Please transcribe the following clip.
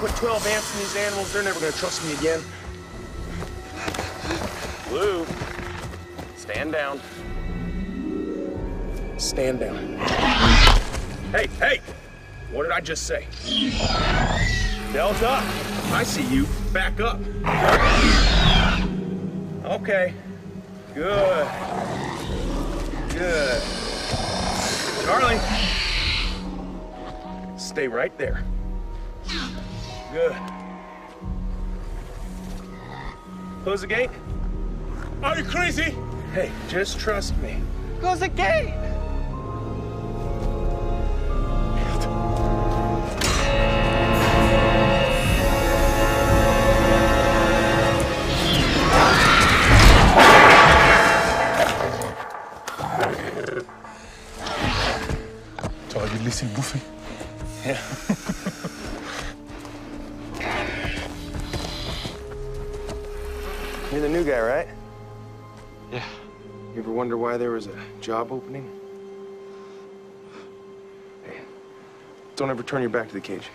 Put 12 amps in these animals, they're never gonna trust me again. Blue, stand down. Stand down. Hey, hey! What did I just say? Delta, I see you. Back up. Okay. Good. Good. Charlie, stay right there. Good. Close the gate. Are you crazy? Hey, just trust me. Close the gate! Are you listening, Goofy? Yeah. You're the new guy, right? Yeah. You ever wonder why there was a job opening? Hey, don't ever turn your back to the cage.